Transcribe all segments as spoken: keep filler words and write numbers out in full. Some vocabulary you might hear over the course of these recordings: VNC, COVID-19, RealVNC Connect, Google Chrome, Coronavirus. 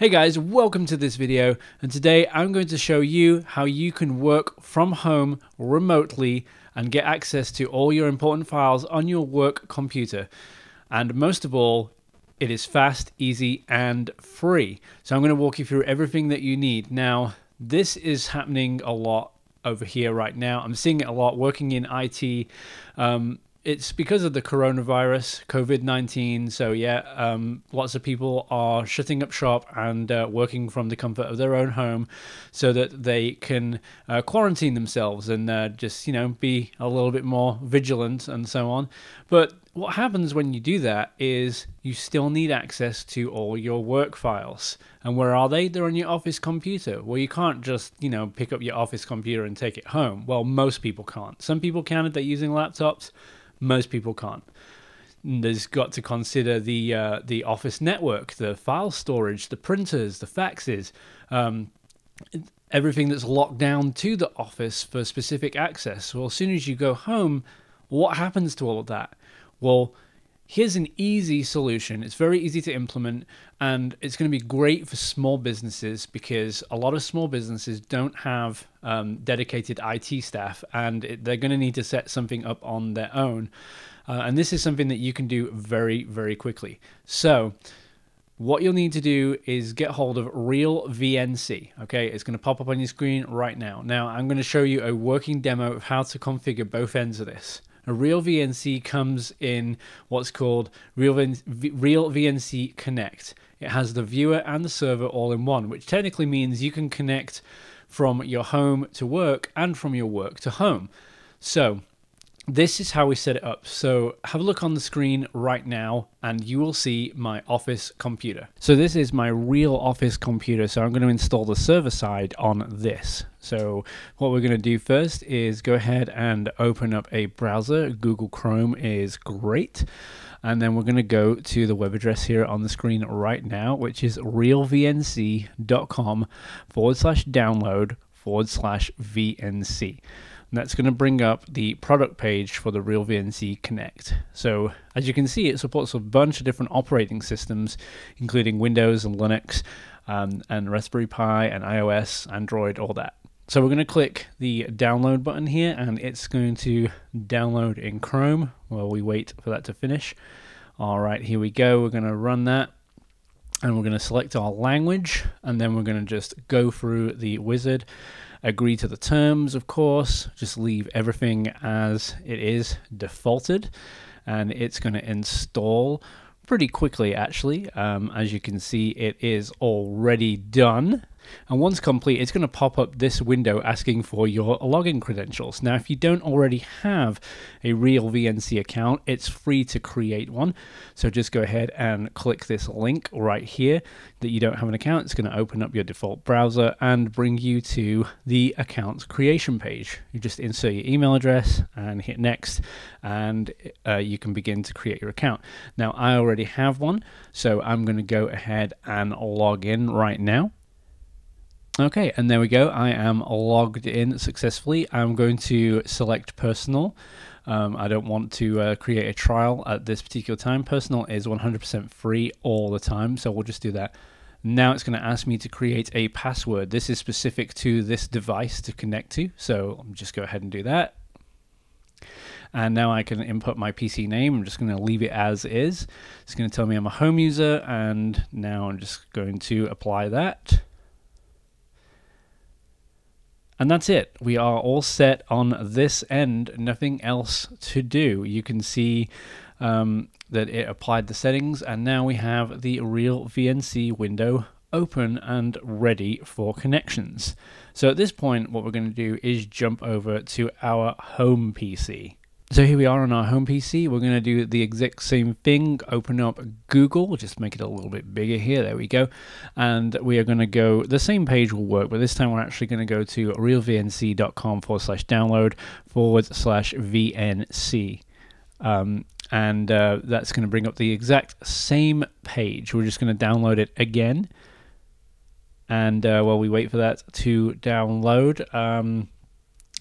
Hey guys, welcome to this video, and today I'm going to show you how you can work from home remotely and get access to all your important files on your work computer. And most of all, it is fast, easy, and free. So I'm going to walk you through everything that you need. Now, this is happening a lot over here right now. I'm seeing it a lot working in I T. Um, It's because of the coronavirus, COVID nineteen, so yeah, um, lots of people are shutting up shop and uh, working from the comfort of their own home so that they can uh, quarantine themselves and uh, just, you know, be a little bit more vigilant and so on. But what happens when you do that is you still need access to all your work files. And where are they? They're on your office computer. Well, you can't just, you know, pick up your office computer and take it home. Well, most people can't. Some people can if they're using laptops. Most people can't. There's got to consider the uh, the office network, the file storage, the printers, the faxes, um, everything that's locked down to the office for specific access. Well, as soon as you go home, what happens to all of that? Well, here's an easy solution. It's very easy to implement, and it's going to be great for small businesses because a lot of small businesses don't have um, dedicated I T staff, and it, they're going to need to set something up on their own. Uh, and this is something that you can do very, very quickly. So what you'll need to do is get hold of Real V N C. Okay, it's going to pop up on your screen right now. Now, I'm going to show you a working demo of how to configure both ends of this. A Real V N C comes in what's called Real V N C Connect. It has the viewer and the server all in one, which technically means you can connect from your home to work and from your work to home. So this is how we set it up. So have a look on the screen right now and you will see my office computer. So this is my real office computer. So I'm going to install the server side on this. So what we're going to do first is go ahead and open up a browser. Google Chrome is great. And then we're going to go to the web address here on the screen right now, which is real V N C dot com forward slash download forward slash V N C. And that's going to bring up the product page for the Real V N C Connect. So as you can see, it supports a bunch of different operating systems, including Windows and Linux um, and Raspberry Pi and i O S, Android, all that. So we're going to click the download button here, and it's going to download in Chrome while we wait for that to finish. All right, here we go. We're going to run that. And we're going to select our language, and then we're going to just go through the wizard, agree to the terms, of course, just leave everything as it is defaulted, and it's going to install pretty quickly, actually. Um, as you can see, it is already done. And once complete, it's going to pop up this window asking for your login credentials. Now, if you don't already have a Real V N C account, it's free to create one. So just go ahead and click this link right here that you don't have an account. It's going to open up your default browser and bring you to the account creation page. You just insert your email address and hit next, and uh, you can begin to create your account. Now, I already have one, so I'm going to go ahead and log in right now. Okay, and there we go. I am logged in successfully. I'm going to select personal. Um, I don't want to uh, create a trial at this particular time. Personal is one hundred percent free all the time, so we'll just do that. Now it's going to ask me to create a password. This is specific to this device to connect to, so I'll just go ahead and do that. And now I can input my P C name. I'm just going to leave it as is. It's going to tell me I'm a home user, and now I'm just going to apply that. And that's it. We are all set on this end, nothing else to do. You can see um, that it applied the settings, and now we have the Real V N C window open and ready for connections. So at this point, what we're going to do is jump over to our home P C. So here we are on our home P C. We're going to do the exact same thing. Open up Google. We'll just make it a little bit bigger here. There we go. And we are going to go, the same page will work, but this time we're actually going to go to real V N C dot com forward slash download forward slash V N C. Um, and uh, that's going to bring up the exact same page. We're just going to download it again. And uh, while we wait for that to download, um,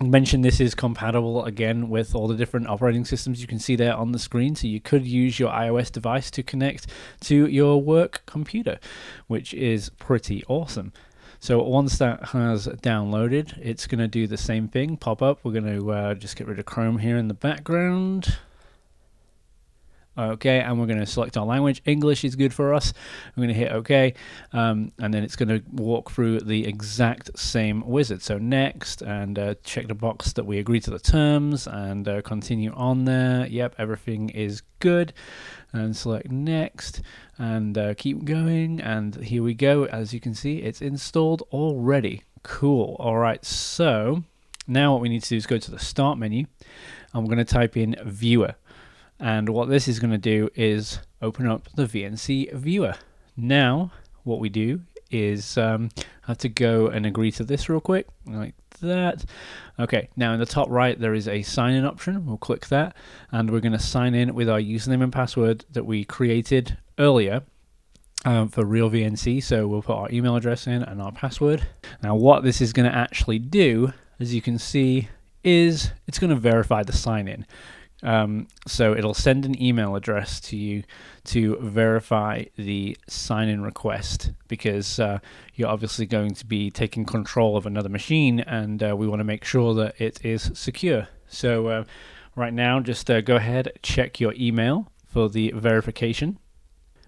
mentioned this is compatible again with all the different operating systems you can see there on the screen, so you could use your iOS device to connect to your work computer, which is pretty awesome. So once that has downloaded, it's going to do the same thing, pop up. We're going to uh, just get rid of Chrome here in the background. Okay, and we're going to select our language. English is good for us. I'm going to hit OK, um, and then it's going to walk through the exact same wizard. So next, and uh, check the box that we agree to the terms, and uh, continue on there. Yep, everything is good. And select next, and uh, keep going. And here we go. As you can see, it's installed already. Cool. All right, so now what we need to do is go to the Start menu, and we're going to type in Viewer. And what this is going to do is open up the V N C viewer. Now, what we do is um, have to go and agree to this real quick, like that. Okay, now in the top right, there is a sign in option. We'll click that, and we're going to sign in with our username and password that we created earlier um, for Real V N C. So we'll put our email address in and our password. Now, what this is going to actually do, as you can see, is it's going to verify the sign in. Um, so it'll send an email address to you to verify the sign-in request, because uh, you're obviously going to be taking control of another machine, and uh, we want to make sure that it is secure. So uh, right now, just uh, go ahead, check your email for the verification,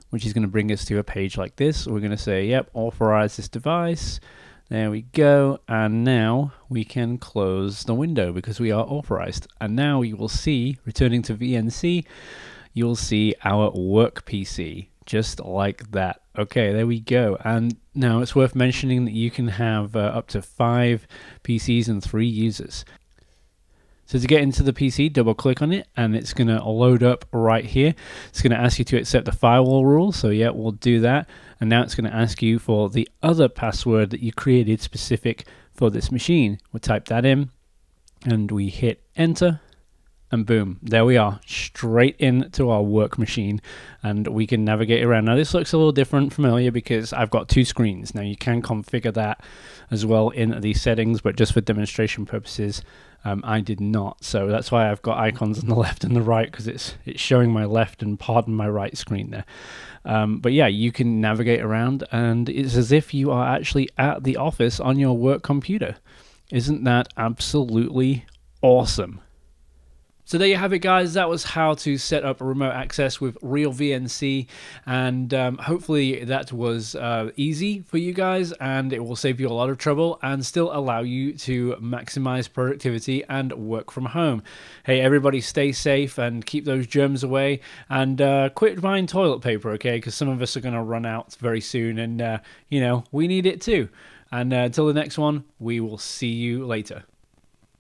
which is going to bring us to a page like this. We're going to say, yep, authorize this device. There we go, and now we can close the window because we are authorized. And now you will see, returning to V N C, you'll see our work P C, just like that. Okay, there we go. And now it's worth mentioning that you can have uh, up to five P Cs and three users. So to get into the P C, double click on it, and it's going to load up right here. It's going to ask you to accept the firewall rule, so yeah, we'll do that. And now it's going to ask you for the other password that you created specific for this machine. We'll type that in, and we hit enter, and boom, there we are, straight into our work machine, and we can navigate around. Now this looks a little different from earlier because I've got two screens. Now you can configure that as well in the settings, but just for demonstration purposes, um, I did not. So that's why I've got icons on the left and the right, because it's it's showing my left and pardon my right screen there. Um, but yeah, you can navigate around, and it's as if you are actually at the office on your work computer. Isn't that absolutely awesome? So there you have it, guys. That was how to set up a remote access with Real V N C, and um, hopefully that was uh, easy for you guys, and it will save you a lot of trouble and still allow you to maximize productivity and work from home. Hey everybody, stay safe and keep those germs away, and uh, quit buying toilet paper, okay, because some of us are going to run out very soon, and uh, you know, we need it too. And uh, until the next one, we will see you later.